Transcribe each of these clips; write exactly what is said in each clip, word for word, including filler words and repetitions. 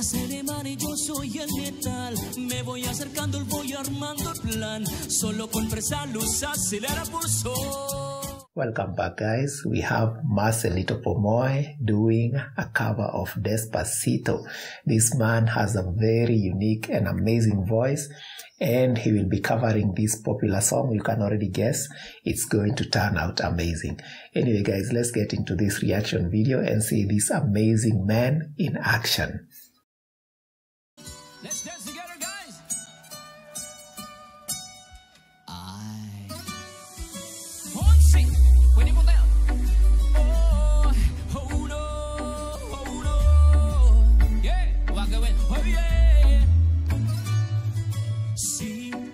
para ser de mar y yo soy el metal. Me voy acercando, voy armando el plan. Solo con presa luz acelera pulso. Welcome back, guys. We have Marcelito Pomoy doing a cover of Despacito. This man has a very unique and amazing voice, and he will be covering this popular song. You can already guess it's going to turn out amazing. Anyway, guys, let's get into this reaction video and see this amazing man in action. Let's dance together, guys. I Fonsi.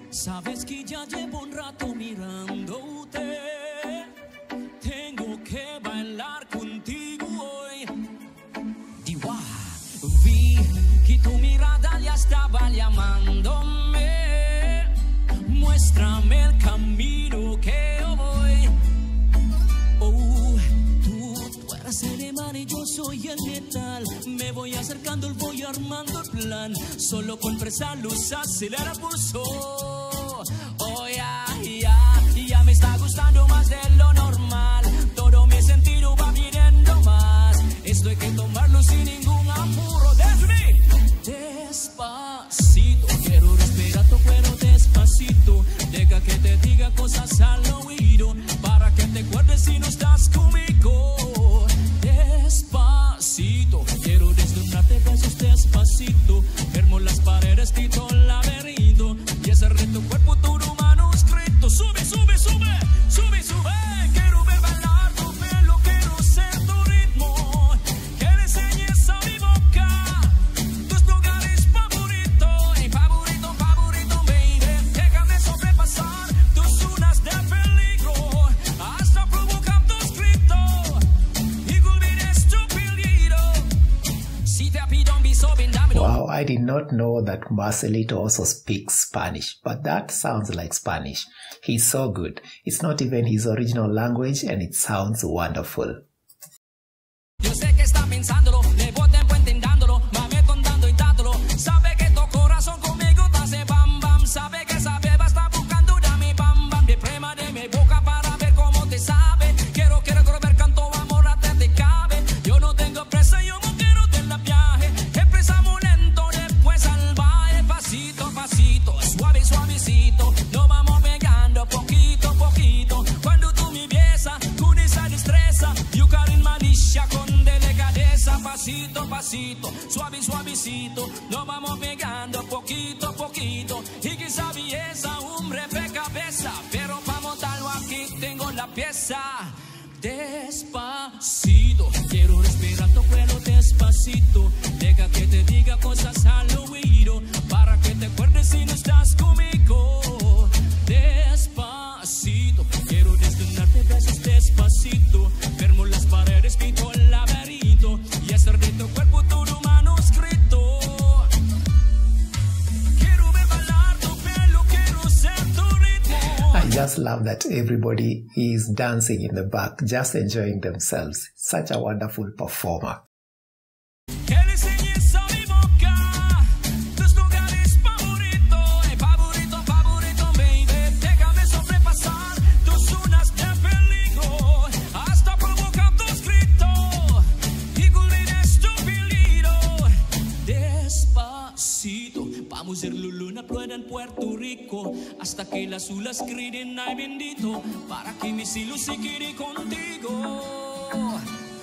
Sabes que ya llevo un rato mirándote. Tengo que bailar contigo hoy. Diwa, vi que tu mirada ya estaba llamándome. Muéstrame el camino que yo voy. Oh, tú, tú eres el mar y yo soy el metal. Me voy acercando, voy armando el plan. Solo con presa luz acelera pulso. Oh, ya, ya, ya me está gustando más de lo normal. Todo mi sentido va pidiendo más. Esto hay que tomarlo sin ningún apuro. Despacito, quiero respirar tu cuero despacito. Deja que te diga cosas al oído para que te acuerdes si no estás conmigo. Despacito, quiero deslumbrarte besos despacito. Fermo las paredes, quito el laberinto y ese reto cuerpo. Wow, I did not know that Marcelito also speaks Spanish, but that sounds like Spanish. He's so good. It's not even his original language and it sounds wonderful. Yo sé que está pensándolo, le voy tiempo entendándolo, mame contando y dátolo. Sabe que tu corazón conmigo te hace bam bam. Sabe que esa beba está buscando dame bam bam. De prema de mi boca para ver cómo te sabe. Quiero, quiero, quiero ver canto, amor, a ti te cabe. Yo no tengo presa, yo no quiero del viaje. Empezamos lento, después salvaje, pasito, pasito, suave, suavecito. No vamos pegando poquito, poquito. Cuando tú me besas, con esa destreza, you carry my disha con delicadeza. Pasito, pasito, suave, suavecito. No vamos pegando poquito, poquito. Y quizá belleza, un breve cabeza. Pero para montarlo aquí tengo la pieza. Despacito, quiero respirar tu cuero despacito. Deja que te diga cosas al oído para que te acuerdes si no estás conmigo. Despacito, quiero desnudarte besos despacito. Fermo las paredes, quito el laberinto y hacer de tu cuerpo todo manuscrito. Quiero ver bailar tu pelo, quiero ser tu ritmo. I just love that everybody is dancing in the back, just enjoying themselves. Such a wonderful performer. Vamos a ir la luna prueba en Puerto Rico hasta que las olas griten ay bendito para que mis hilos se queden contigo.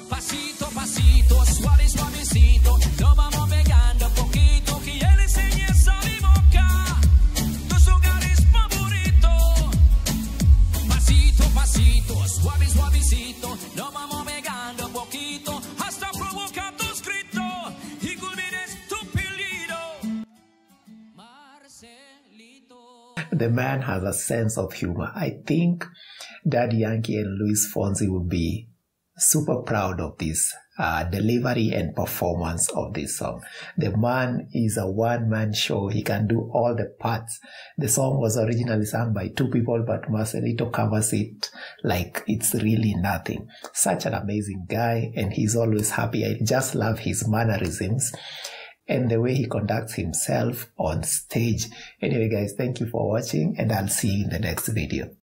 Pasito, pasito, suave, suavecito, nos vamos pegando poquito que él enseñe esa mi boca, tus lugares favoritos. Pasito, pasito, suave, suavecito, nos vamos pegando poquito hasta provocar tus gritos. The man has a sense of humor. I think Daddy Yankee and Luis Fonsi will be super proud of this uh, delivery and performance of this song. The man is a one-man show. He can do all the parts. The song was originally sung by two people, but Marcelito covers it like it's really nothing. Such an amazing guy, and he's always happy. I just love his mannerisms. and the way he conducts himself on stage. Anyway guys, thank you for watching, and I'll see you in the next video.